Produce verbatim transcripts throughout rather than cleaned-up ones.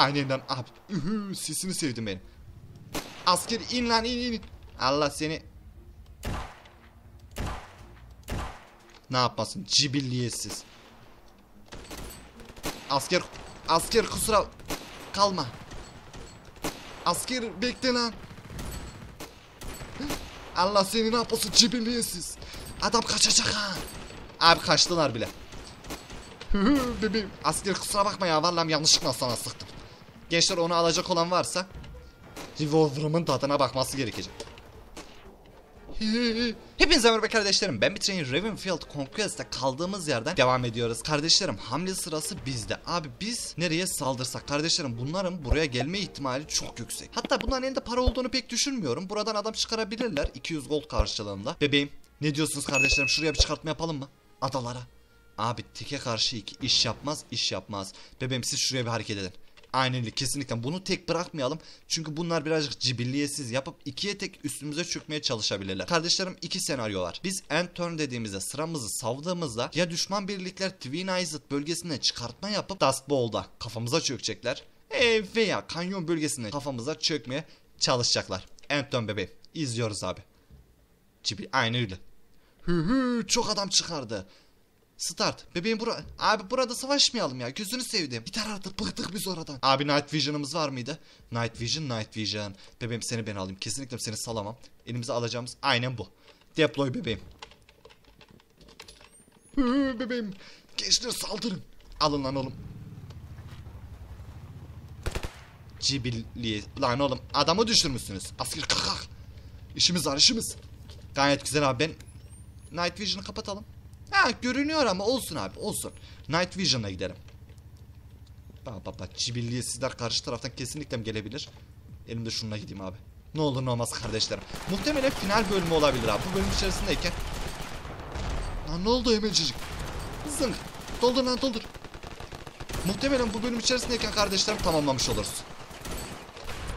Aynen lan abi. Ühü, sesini sevdim benim. Asker in lan, in in. Allah seni. Ne yapmasın cibilliyesiz. Asker, asker kusura kalma. Asker bekle lan. Allah seni ne yapmasın cibilliyesiz. Adam kaçacak ha. Abi kaçtılar bile. Bebeğim asker kusura bakma ya, vallahi yanlışlıkla sana sıktım. Gençler onu alacak olan varsa revolver'ımın tadına bakması gerekecek. Hepinize merhaba kardeşlerim, ben Bitrain. Ravenfield Conquest'te kaldığımız yerden devam ediyoruz. Kardeşlerim hamle sırası bizde. Abi biz nereye saldırsak kardeşlerim, bunların buraya gelme ihtimali çok yüksek. Hatta bunların elinde para olduğunu pek düşünmüyorum. Buradan adam çıkarabilirler iki yüz gold karşılığında. Bebeğim ne diyorsunuz kardeşlerim, şuraya bir çıkartma yapalım mı? Adalara. Abi teke karşı iki iş yapmaz, iş yapmaz. Bebeğim siz şuraya bir hareket edin. Aynen öyle, kesinlikle bunu tek bırakmayalım. Çünkü bunlar birazcık cibilliyesiz yapıp ikiye tek üstümüze çökmeye çalışabilirler. Kardeşlerim iki senaryo var. Biz end turn dediğimizde sıramızı savdığımızda ya düşman birlikler Twin Island bölgesinden çıkartma yapıp Dust Bowl'da kafamıza çökecekler. E veya kanyon bölgesinde kafamıza çökmeye çalışacaklar. End turn bebeğim. İzliyoruz abi. Cibil aynen öyle. Hı hı, çok adam çıkardı. Start. Bebeğim bura... Abi burada savaşmayalım ya. Gözünü sevdim. Gider artık. Bıktık biz oradan. Abi Night Vision'ımız var mıydı? Night Vision, Night Vision. Bebeğim seni ben alayım. Kesinlikle seni salamam. Elimize alacağımız aynen bu. Deploy bebeğim. Hı, bebeğim. Gençler saldırın. Alın lan oğlum. Cibilliye... Lan oğlum. Adamı düşürmüşsünüz. Asker kalk kalk. İşimiz var işimiz. Gayet güzel abi ben... Night Vision'ı kapatalım. Ha görünüyor ama olsun abi olsun. Night Vision'a gidelim. Bak bak bak cibilliyesizler karşı taraftan kesinlikle gelebilir. Elimde şununla gideyim abi. Ne olur ne olmaz kardeşlerim. Muhtemelen final bölümü olabilir abi. Bu bölüm içerisindeyken. Lan ne oldu hemencecik? Zınk. Doldur lan doldur. Muhtemelen bu bölüm içerisindeyken kardeşlerim tamamlamış oluruz.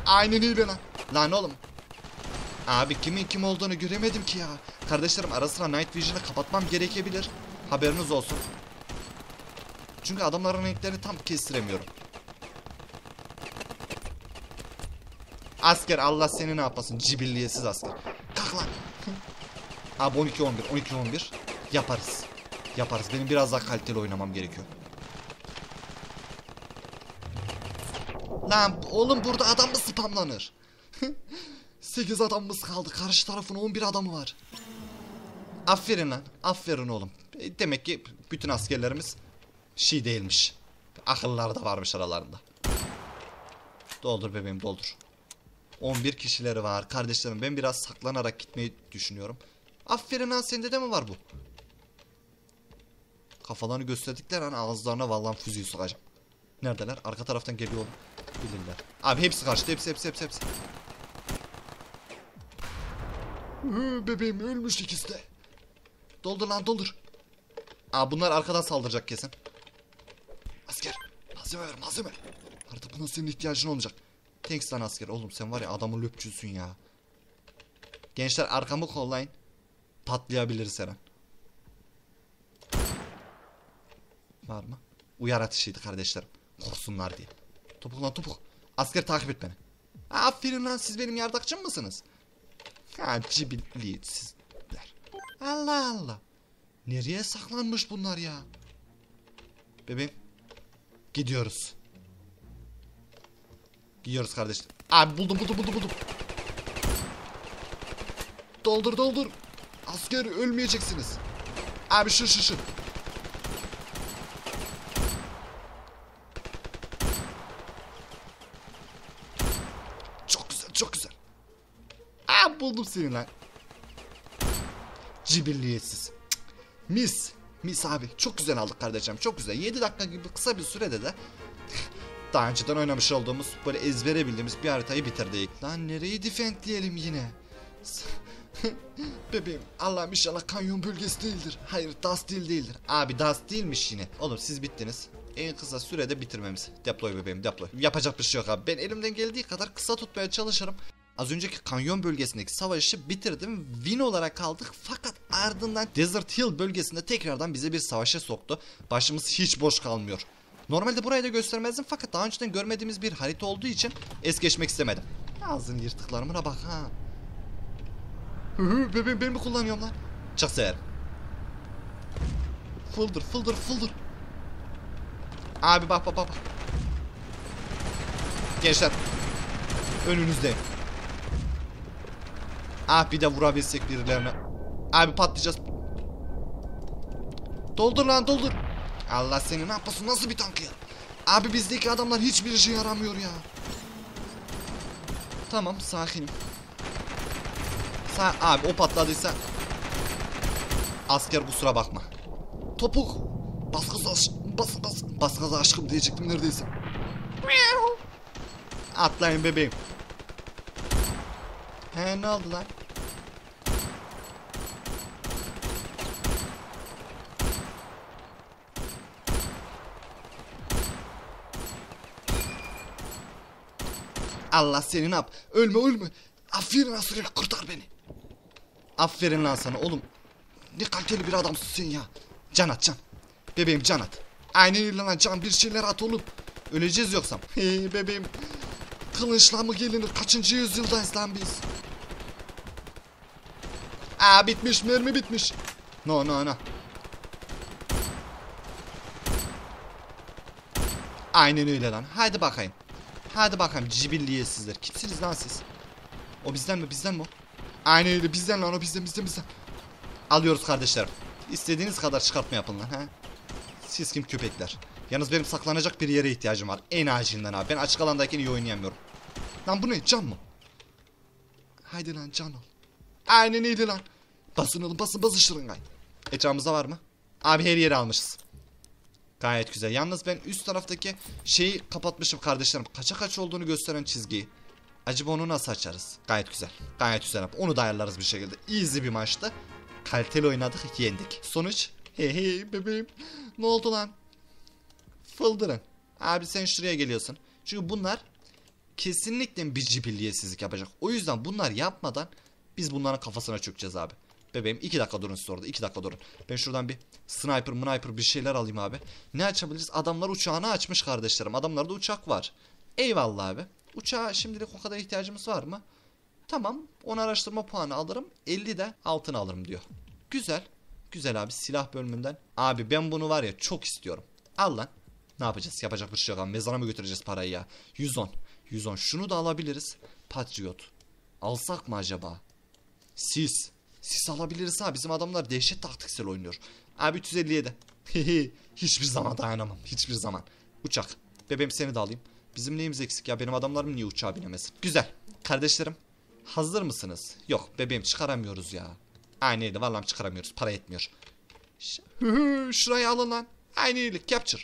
Aynen öyle lan. Lan oğlum. Abi kimin kim olduğunu göremedim ki ya. Kardeşlerim ara sıra Night Vision'ı kapatmam gerekebilir. Haberiniz olsun. Çünkü adamların renklerini tam kestiremiyorum. Asker Allah seni ne yapasın cibilliyesiz asker. Kalk lan. Abi on iki on bir on iki on bir yaparız. Yaparız. Benim biraz daha kaliteli oynamam gerekiyor. Lan oğlum burada adam mı spamlanır? sekiz adamımız kaldı. Karşı tarafın on bir adamı var. Aferin lan. Aferin oğlum. E demek ki bütün askerlerimiz şey değilmiş. Akıllar da varmış aralarında. Doldur bebeğim doldur. on bir kişileri var. Kardeşlerim ben biraz saklanarak gitmeyi düşünüyorum. Aferin lan, sende de mi var bu? Kafalarını gösterdikler an ağızlarına vallahi füzeyi sokacağım. Neredeler? Arka taraftan geliyor. Bilirler. Abi hepsi karşıda. Hepsi hepsi hepsi hepsi. Bebeğim ölmüş ikisi de. Doldur lan doldur. Aa bunlar arkadan saldıracak kesin. Asker malzeme ver malzeme. Artık buna senin ihtiyacın olacak. Thanks lan asker. Oğlum sen var ya adamın löpçüsün ya. Gençler arkamı kollayın. Patlayabiliriz her an. Var mı? Uyar atışıydı kardeşlerim. Korksunlar diye. Topuk lan topuk. Asker takip et beni. Aa, aferin lan, siz benim yardakçım mısınız? Ha cibilliyetsizler. Allah Allah. Nereye saklanmış bunlar ya? Bebeğim. Gidiyoruz. Gidiyoruz kardeşim. Abi buldum buldum buldum buldum. Doldur doldur. Asker ölmeyeceksiniz. Abi şu şu şu. Çok güzel çok güzel. Buldum seni lan. Cibilliyetsiz. Mis. Mis abi. Çok güzel aldık kardeşim. Çok güzel. yedi dakika gibi kısa bir sürede de daha önceden oynamış olduğumuz böyle ezbere bildiğimiz bir haritayı bitirdik. Lan nereyi defendleyelim yine? Bebeğim Allah'ım inşallah kanyon bölgesi değildir. Hayır Dust Hill değildir. Abi Dust değilmiş yine. Oğlum siz bittiniz. En kısa sürede bitirmemiz. Deploy bebeğim deploy. Yapacak bir şey yok abi. Ben elimden geldiği kadar kısa tutmaya çalışırım. Az önceki kanyon bölgesindeki savaşı bitirdim. Win olarak kaldık. Fakat ardından Desert Hill bölgesinde tekrardan bize bir savaşa soktu. Başımız hiç boş kalmıyor. Normalde burayı da göstermezdim fakat daha önceden görmediğimiz bir harita olduğu için es geçmek istemedim. Ağzını yırtıklarımına bak ha. Bebeğim beni mi kullanıyorum lan? Çık severim. Fıldır fıldır fıldır. Abi bak bak bak. Gençler. Önünüzdeyim. Ah bir de vurabilsek birilerine. Abi patlayacağız. Doldur lan doldur. Allah seni ne yapasın, nasıl bir tank ya? Abi bizdeki adamlar hiçbir işe yaramıyor ya. Tamam sakinim. Sa abi o patladıysa asker kusura bakma. Topuk. Bas gaza aşkım. Bas, bas. Bas gaza aşkım diyecektim neredeyse. Atlayın bebeğim. He ne oldu lan? Allah seni ne yap? Ölme ölme. Aferin Asrı'yla kurtar beni. Aferin lan sana oğlum. Ne kaliteli bir adamsın sen ya. Can at can. Bebeğim can at. Aynen lan can, bir şeyler at oğlum. Öleceğiz yoksa. Hey bebeğim. Kılıçla mı gelinir? Kaçıncı yüzyıldayız lan biz? Aa bitmiş, mermi bitmiş. No no no. Aynen öyle lan. Haydi bakayım. Hadi bakayım cibilliye sizler. Kimsiniz lan siz? O bizden mi? Bizden mi o? Aynen öyle bizden lan, o bizden bizden bizden. Alıyoruz kardeşlerim. İstediğiniz kadar çıkartma yapın lan he. Siz kim köpekler? Yalnız benim saklanacak bir yere ihtiyacım var. En acilinden abi. Ben açık alandayken iyi oynayamıyorum. Lan bu ne? Can mı? Haydi lan can ol. Aynen öyle lan. Basın oğlum basın basın şırıngay. Etrafımızda var mı? Abi her yeri almışız. Gayet güzel. Yalnız ben üst taraftaki şeyi kapatmışım kardeşlerim. Kaça kaç olduğunu gösteren çizgiyi. Acaba onu nasıl açarız? Gayet güzel. Gayet güzel. Onu da ayarlarız bir şekilde. Easy bir maçtı. Kaliteli oynadık. Yendik. Sonuç. Hey hey bebeğim. Ne oldu lan? Fıldırın. Abi sen şuraya geliyorsun. Çünkü bunlar kesinlikle bir cibilliyetsizlik yapacak. O yüzden bunlar yapmadan biz bunların kafasına çökeceğiz abi. Bebeğim iki dakika durun siz orada, iki dakika durun. Ben şuradan bir sniper mniper bir şeyler alayım abi. Ne açabiliriz? Adamlar uçağını açmış kardeşlerim. Adamlarda uçak var. Eyvallah abi. Uçağa şimdilik o kadar ihtiyacımız var mı? Tamam. on araştırma puanı alırım. elli de altın alırım diyor. Güzel. Güzel abi, silah bölümünden. Abi ben bunu var ya çok istiyorum. Al lan. Ne yapacağız? Yapacak bir şey yok. Mezara mı götüreceğiz parayı ya? yüz on. yüz on. Şunu da alabiliriz. Patriot. Alsak mı acaba? Siz. Sis alabiliriz ha, bizim adamlar dehşet taktiksel oynuyor. Abi üç yüz elli'ye de. Hiçbir zaman dayanamam, hiçbir zaman. Uçak. Bebeğim seni de alayım. Bizim neyimiz eksik ya, benim adamlarım niye uçağa binemesin? Güzel. Kardeşlerim hazır mısınız? Yok bebeğim çıkaramıyoruz ya. Aynı öyle vallahi çıkaramıyoruz, para yetmiyor. Şurayı alın lan. Aynı öyle capture.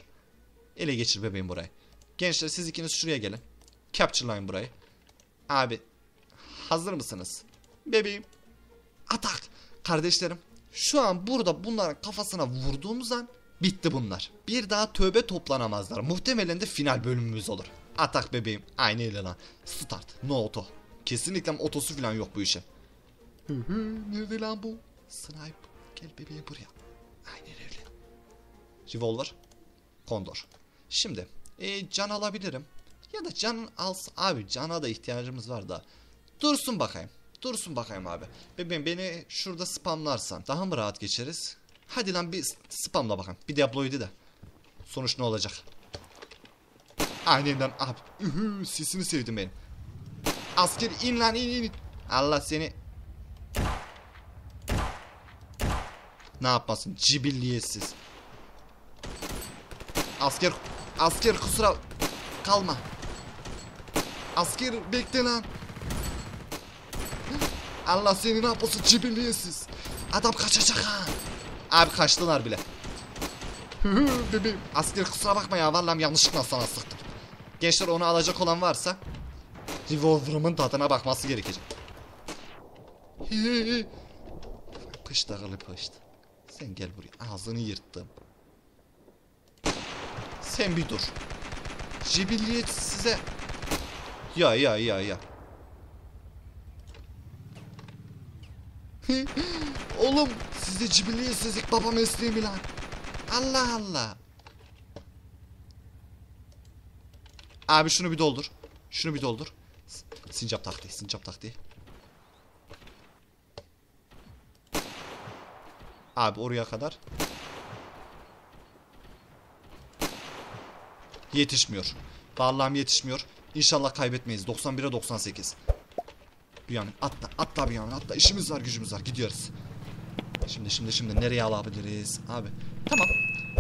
Ele geçir bebeğim burayı. Gençler siz ikiniz şuraya gelin. Capture'layın burayı. Abi hazır mısınız? Bebeğim. Atak. Kardeşlerim şu an burada bunların kafasına vurduğumuz an bitti bunlar. Bir daha tövbe toplanamazlar. Muhtemelen de final bölümümüz olur. Atak bebeğim. Aynı öyle lan. Start. No auto. Kesinlikle otosu falan yok bu işe. Nerede lan bu? Sniper. Gel bebeğim buraya. Aynen öyle. Revolver. Kondor. Şimdi e, can alabilirim. Ya da can alsa. Abi cana da ihtiyacımız var da. Dursun bakayım. Dursun bakayım abi. Bebeğim beni şurada spamlarsan daha mı rahat geçeriz? Hadi lan bir spamla bakalım. Bir Diablo'ydu da. Sonuç ne olacak? Aynen lan abi. Ühü, sesini sevdim benim. Asker in lan in in. Allah seni. Ne yapmasın? Cibilliyetsiz. Asker. Asker kusura kalma. Asker bekle lan. Allah seni ne yapasın cibilliyetsiz. Adam kaçacak ha. Abi kaçtılar bile. Bebeğim. Asker kusura bakma ya. Vallahi yanlışlıkla sana sıktım. Gençler onu alacak olan varsa revolver'ımın tadına bakması gerekecek. Pışt ağırlı pışt. Sen gel buraya. Ağzını yırttım. Sen bir dur. Cibilliyet size. Ya ya ya ya. Oğlum size cibiliyetsizlik baba mesleği mi lan? Allah Allah. Abi şunu bir doldur. Şunu bir doldur. Sincap taktiği, sincap taktiği. Abi oraya kadar. Yetişmiyor. Vallahi yetişmiyor. İnşallah kaybetmeyiz. doksan bire doksan sekiz. Bünyamin atla, atla Bünyamin atla. İşimiz var, gücümüz var. Gidiyoruz. Şimdi şimdi şimdi nereye alabiliriz? Abi tamam.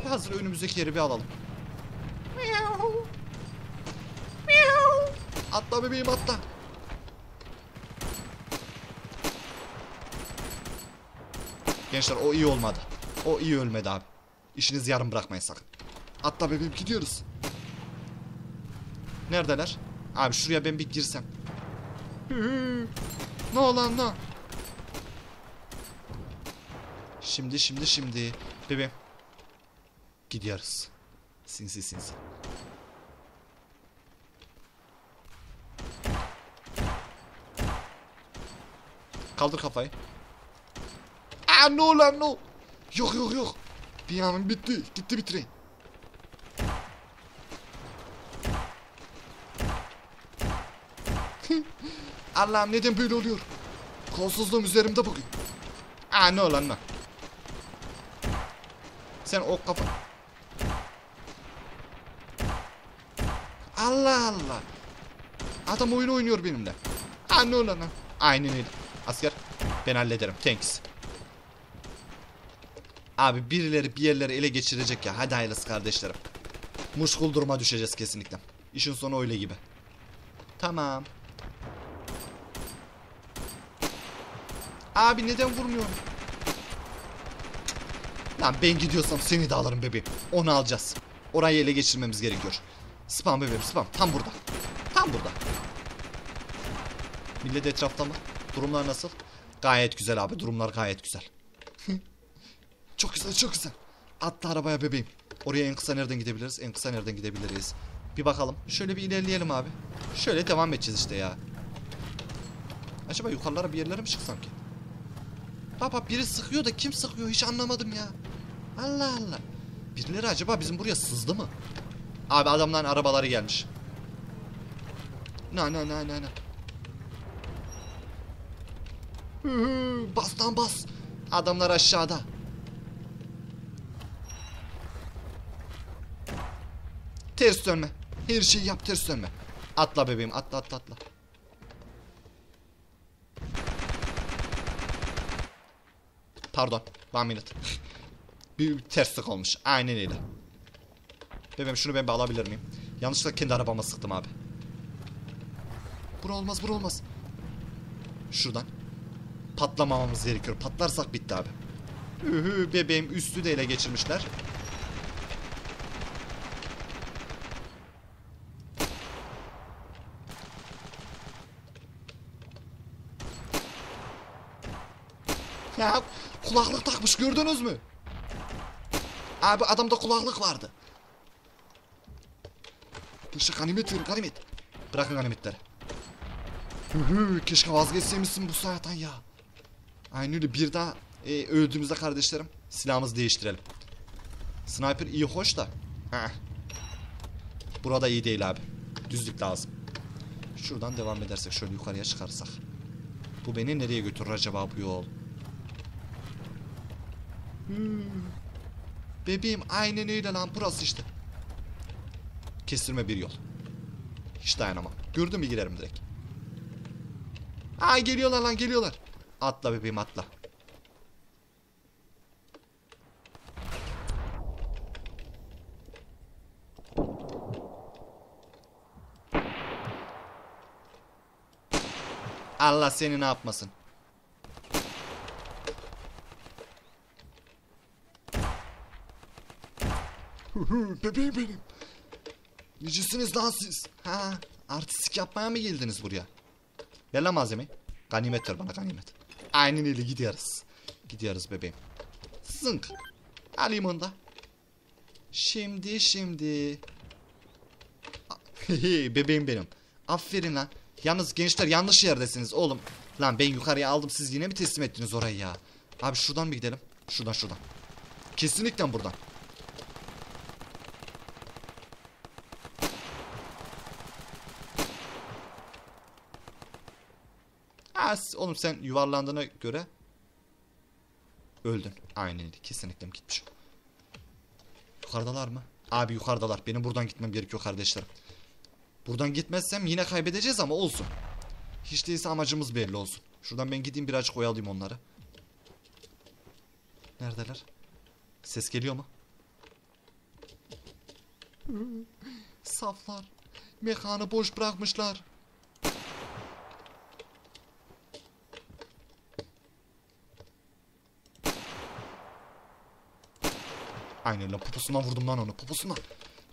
Hazır önümüzdeki yeri bir alalım. Atla bebeğim atla. Gençler o iyi olmadı. O iyi ölmedi abi. İşiniz yarım bırakmayın sakın. Atla bebeğim gidiyoruz. Neredeler? Abi şuraya ben bir girsem. Ne olan ne? Şimdi şimdi şimdi. Bebeğim. Gidiyoruz. Sinsi sinsi. Kaldır kafayı. Aa no lan no. Yok yok yok. Bünyamin bitti. Gitti bitirin. Allah'ım neden böyle oluyor? Kolsuzluğum üzerimde bugün. Aa no lan no. Sen o kafa. Allah Allah. Adam oyun oynuyor benimle. Aa no lan no. Aynen öyle. Asker ben hallederim. Thanks. Abi birileri bir yerleri ele geçirecek ya. Hadi hayırlısı kardeşlerim. Muşkul duruma düşeceğiz kesinlikle. İşin sonu öyle gibi. Tamam. Abi neden vurmuyorum? Lan ben gidiyorsam seni de alırım bebeğim. Onu alacağız. Orayı ele geçirmemiz gerekiyor. Spam bebeğim spam. Tam burada. Tam burada. Millet etrafta mı? Durumlar nasıl? Gayet güzel abi. Durumlar gayet güzel. Çok güzel çok güzel. Atla arabaya bebeğim. Oraya en kısa nereden gidebiliriz? En kısa nereden gidebiliriz? Bir bakalım. Şöyle bir ilerleyelim abi. Şöyle devam edeceğiz işte ya. Acaba yukarılara bir yerlere mi çıksam ki? Baba biri sıkıyor da kim sıkıyor hiç anlamadım ya. Allah Allah. Birileri acaba bizim buraya sızdı mı? Abi adamların arabaları gelmiş. Na na na na na. Bas lan bas. Adamlar aşağıda. Ters dönme. Her şeyi yap ters dönme. Atla bebeğim atla atla atla. Pardon. One minute. Bir terslik olmuş. Aynen öyle. Bebeğim şunu ben alabilir miyim? Yanlışlıkla kendi arabama sıktım abi. Bura olmaz bura olmaz. Şuradan. Patlamamamız gerekiyor. Patlarsak bitti abi. Ühü bebeğim üstü de ele geçirmişler. Ya kulaklık takmış gördünüz mü? Abi adamda kulaklık vardı. Keşke ganimet verin ganimet. Bırakın ganimetleri. Hühü keşke vazgeçseymişsin bu sayeden ya. Aynı öyle bir daha e, öldüğümüzde kardeşlerim silahımızı değiştirelim. Sniper iyi hoş da. Heh. Burada iyi değil abi. Düzlük lazım. Şuradan devam edersek şöyle yukarıya çıkarsak. Bu beni nereye götürür acaba bu yol? Hmm. Bebeğim aynen öyle lan burası işte. Kestirme bir yol. Hiç dayanamam. Gördün mü girerim direkt. Ay geliyorlar lan geliyorlar. Atla bebeğim atla. Allah seni ne yapmasın. Bebeğim benim. Necisiniz lan siz? Ha, artistik yapmaya mı geldiniz buraya? Ver lan malzemeyi. Ganimet ver bana ganimet. Aynen öyle gidiyoruz. Gidiyoruz bebeğim. Zınk. Alayım onu da. Şimdi şimdi. Bebeğim benim. Aferin lan. Yalnız gençler yanlış yerdesiniz oğlum. Lan ben yukarıya aldım siz yine mi teslim ettiniz orayı ya? Abi şuradan mı gidelim? Şuradan şuradan. Kesinlikle buradan. Ya oğlum sen yuvarlandığına göre öldün. Aynen, kesinlikle gitmiş. Yukarıdalar mı? Abi yukarıdalar. Benim buradan gitmem gerekiyor kardeşlerim. Buradan gitmezsem yine kaybedeceğiz ama olsun. Hiç değilse amacımız belli olsun. Şuradan ben gideyim birazcık oyalayayım onları. Neredeler? Ses geliyor mu? Saflar. Mekanı boş bırakmışlar. Aynen lan, poposundan vurdum lan onu, poposundan.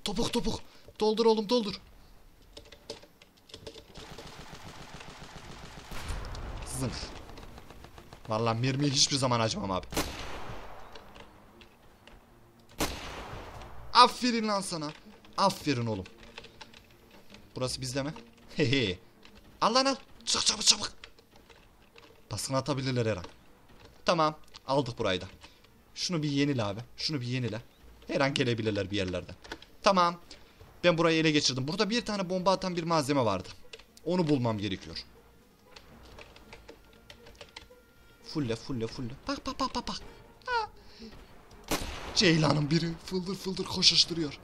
Topuk topuk. Doldur oğlum, doldur. Zınf. Vallahi mermiyi hiçbir zaman acımam abi. Aferin lan sana. Aferin oğlum. Burası bizde mi? Hehe. Al lan al. Çık çabuk çabuk. Baskın atabilirler her an. Tamam. Aldık burayı da. Şunu bir yenile abi. Şunu bir yenile. Her an gelebilirler bir yerlerden. Tamam. Ben burayı ele geçirdim. Burada bir tane bomba atan bir malzeme vardı. Onu bulmam gerekiyor. Fulle fulle fulle. Bak bak bak bak bak. Ceylan'ın biri fıldır fıldır koşuşturuyor.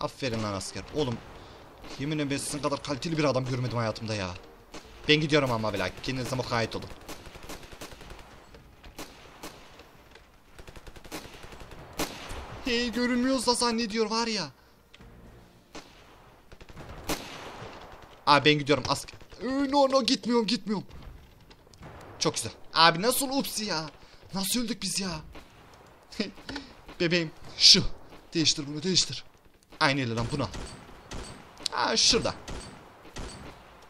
Aferin lan asker. Oğlum yeminle ben sizin kadar kaliteli bir adam görmedim hayatımda ya. Ben gidiyorum ama bela. Kendinize mukayyet olun. Hey, görünmüyorsa zannediyor var ya. Abi ben gidiyorum asker. No no, gitmiyorum gitmiyorum. Çok güzel. Abi nasıl upsi ya. Nasıl öldük biz ya? Bebeğim şu. Değiştir bunu, değiştir. Aynı ile lan bunu al. Aa, şurada.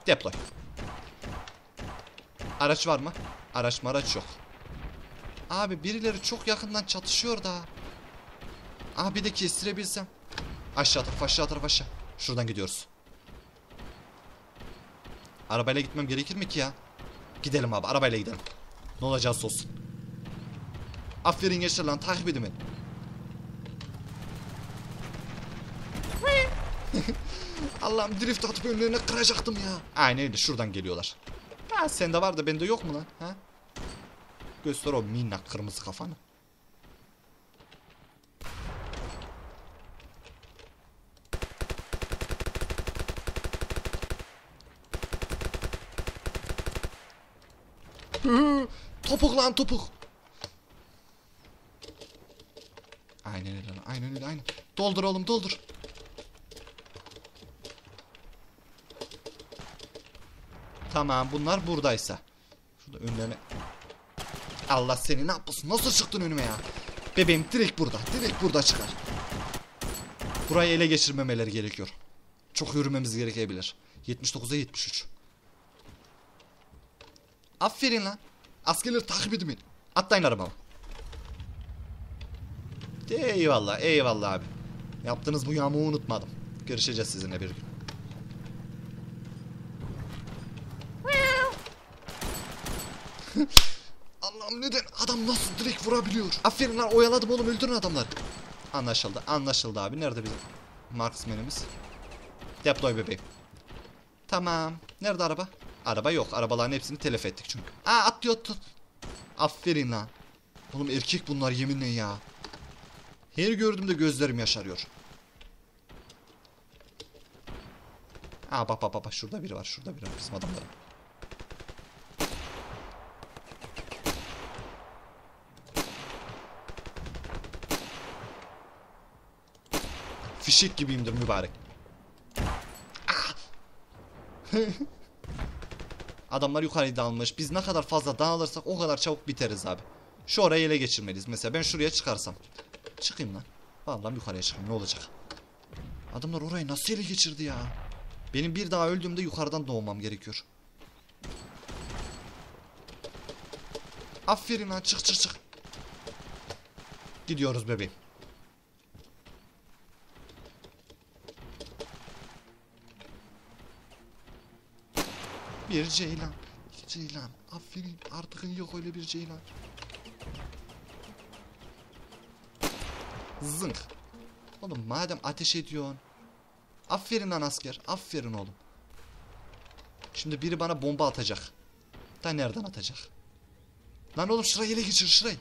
Deploy. Araç var mı? Araç maraç yok. Abi birileri çok yakından çatışıyor da. Aa, bir de kestirebilsem. Aşağı taraf, aşağı taraf, aşağı. Şuradan gidiyoruz. Arabayla gitmem gerekir mi ki ya? Gidelim abi, arabayla gidelim. Ne olacağız olsun. Aferin gençler lan, takip edin beni. Allah'ım drift atıp önlerine kıracaktım ya. Aynen öyle, şuradan geliyorlar. Ha, sende var da bende yok mu lan? Ha? Göster o minnak kırmızı kafanı. Topuk lan topuk. Aynen öyle, aynen öyle, aynen. Doldur oğlum, doldur. Tamam, bunlar buradaysa. Şurada önlerine. Allah seni ne yapıyorsun? Nasıl çıktın önüme ya? Bebeğim direkt burada, direkt burada çıkar. Burayı ele geçirmemeleri gerekiyor. Çok yürümemiz gerekebilir. yetmiş dokuza yetmiş üç. Aferin lan. Askerleri takip edin beni. Atlayın arabama. Eyvallah, eyvallah abi. Yaptığınız bu yağmuğu unutmadım. Görüşeceğiz sizinle bir gün. Allah'ım neden adam nasıl direkt vurabiliyor? Aferin lan, oyaladım oğlum, öldürün adamları. Anlaşıldı, anlaşıldı abi. Nerede bizim marksmenimiz? Deploy bebeğim. Tamam. Nerede araba? Araba yok. Arabaların hepsini telef ettik çünkü. Aa, atlıyor, tut. Aferin lan. Oğlum erkek bunlar yeminle ya. Her gördüğümde gözlerim yaşarıyor. Aa, bak bak bak, şurada biri var, şurada biri var bizim adamların. Fişek gibiyimdir mübarek. Adamlar yukarıya dalmış. Biz ne kadar fazla dağılırsak o kadar çabuk biteriz abi. Şu orayı ele geçirmeliyiz. Mesela ben şuraya çıkarsam. Çıkayım lan. Vallahi yukarıya çıkayım, ne olacak? Adamlar orayı nasıl ele geçirdi ya? Benim bir daha öldüğümde yukarıdan doğmam gerekiyor. Aferin lan, çık çık çık. Gidiyoruz bebeğim. Bir ceylan. Bir ceylan. Aferin, artık yok öyle bir ceylan. Zınk. Oğlum madem ateş ediyorsun. Aferin lan asker. Aferin oğlum. Şimdi biri bana bomba atacak. Da nereden atacak? Lan oğlum şurayı ele geçir şurayı.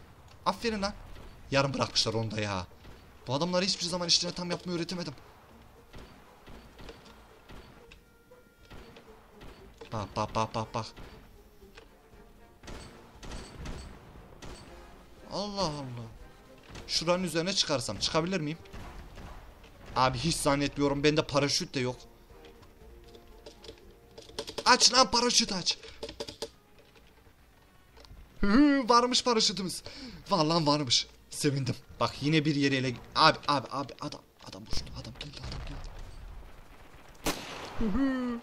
Aferin lan. Yarım bırakmışlar onu da ya. Bu adamları hiçbir zaman işlerini tam yapmayı öğretemedim. Bak bak bak bak bak. Allah Allah. Şuranın üzerine çıkarsam çıkabilir miyim? Abi hiç zannetmiyorum. Bende paraşüt de yok. Aç lan paraşüt aç. Hı, varmış paraşütümüz. Vallahi varmış. Sevindim. Bak yine bir yere ele... Abi abi abi adam adam boştu. Adam geldi adam geldi. Hı hı.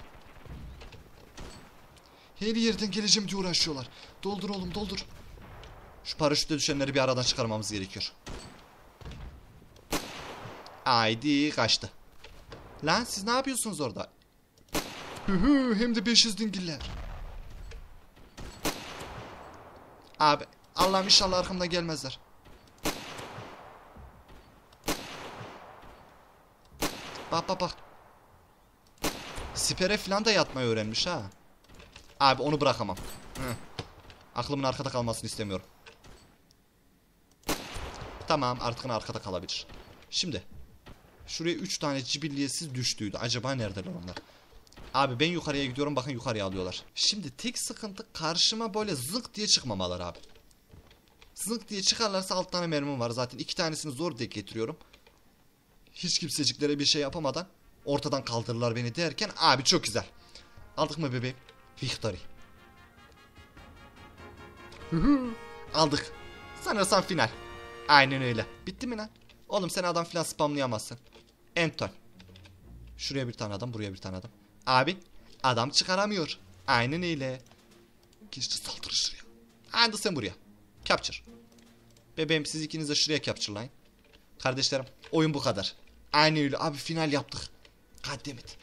Her yerden geleceğim diye uğraşıyorlar. Doldur oğlum doldur. Şu paraşütte düşenleri bir aradan çıkarmamız gerekiyor. Haydi kaçtı. Lan siz ne yapıyorsunuz orada? Hı hı, hem de beş yüz dingiller. Abi Allah'ım inşallah arkamda gelmezler. Bak bak bak. Sipere falan da yatmayı öğrenmiş ha. Abi onu bırakamam. Hı. Aklımın arkada kalmasını istemiyorum. Tamam artık arkada kalabilir. Şimdi. Şuraya üç tane cibilliyesiz düştüydü. Acaba neredeler onlar? Abi ben yukarıya gidiyorum. Bakın yukarıya alıyorlar. Şimdi tek sıkıntı karşıma böyle zınk diye çıkmamalar abi. Zınk diye çıkarlarsa alt tane mermim var zaten. iki tanesini zor denk getiriyorum. Hiç kimseciklere bir şey yapamadan ortadan kaldırırlar beni derken. Abi çok güzel. Aldık mı bebeğim? Victory. Aldık. Sanırsam final. Aynen öyle. Bitti mi lan? Oğlum sen adam filan spamlayamazsın. Anton. Şuraya bir tane adam, buraya bir tane adam. Abi adam çıkaramıyor. Aynen öyle. Geçti saldırı şuraya. Hadi sen buraya. Capture. Bebeğim siz ikiniz de şuraya capturelayın. Kardeşlerim oyun bu kadar. Aynen öyle abi final yaptık. Goddammit.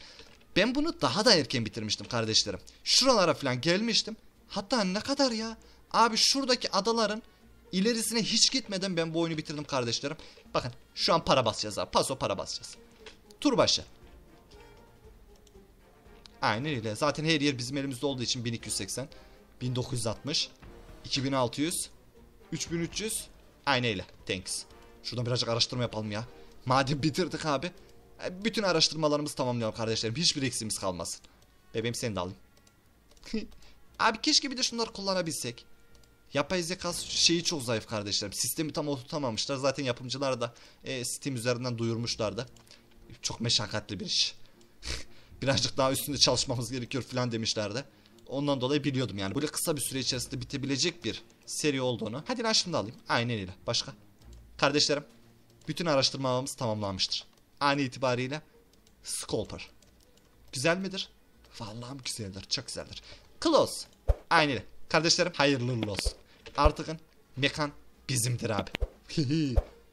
Ben bunu daha da erken bitirmiştim kardeşlerim. Şuralara filan gelmiştim. Hatta ne kadar ya. Abi şuradaki adaların ilerisine hiç gitmeden ben bu oyunu bitirdim kardeşlerim. Bakın şu an para basacağız abi. Paso para basacağız. Tur başı. Aynen öyle. Zaten her yer bizim elimizde olduğu için bin iki yüz seksen, bin dokuz yüz altmış, iki bin altı yüz, üç bin üç yüz. Aynen öyle. Thanks. Şuradan birazcık araştırma yapalım ya. Madem bitirdik abi. Bütün araştırmalarımızı tamamlayalım kardeşlerim. Hiçbir eksiğimiz kalmasın. Bebeğim seni de alayım. Abi keşke bir de şunları kullanabilsek. Yapay zeka şeyi çok zayıf kardeşlerim. Sistemi tam oturtamamışlar. Zaten yapımcılar da e, Steam üzerinden duyurmuşlardı. Çok meşakkatli bir iş. Birazcık daha üstünde çalışmamız gerekiyor falan demişlerdi. Ondan dolayı biliyordum yani. Böyle kısa bir süre içerisinde bitebilecek bir seri olduğunu. Hadi lan şunu da alayım. Aynen öyle. Başka? Kardeşlerim. Bütün araştırmalarımız tamamlanmıştır. An itibariyle Scalper. Güzel midir? Vallahi güzeldir. Çok güzeldir. Close. Aynen öyle. Kardeşlerim hayırlı uğurlu olsun. Artıkın mekan bizimdir abi.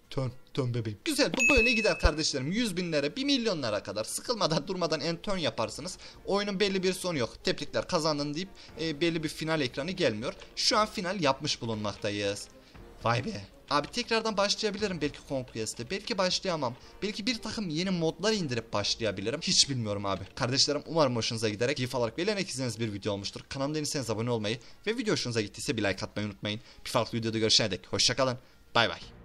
Tön, tön bebeğim. Güzel bu böyle gider kardeşlerim. Yüz binlere, bir milyonlara kadar sıkılmadan durmadan entön yaparsınız. Oyunun belli bir sonu yok. Tebrikler kazandın deyip e, belli bir final ekranı gelmiyor. Şu an final yapmış bulunmaktayız. Vay be. Abi tekrardan başlayabilirim belki Conquest'te. Belki başlayamam. Belki bir takım yeni modlar indirip başlayabilirim. Hiç bilmiyorum abi. Kardeşlerim umarım hoşunuza giderek keyif alarak ve eğlenerek izlediğiniz bir video olmuştur. Kanalıma değilseniz abone olmayı ve video hoşunuza gittiyse bir like atmayı unutmayın. Bir farklı videoda görüşene dek hoşçakalın. Bay bay.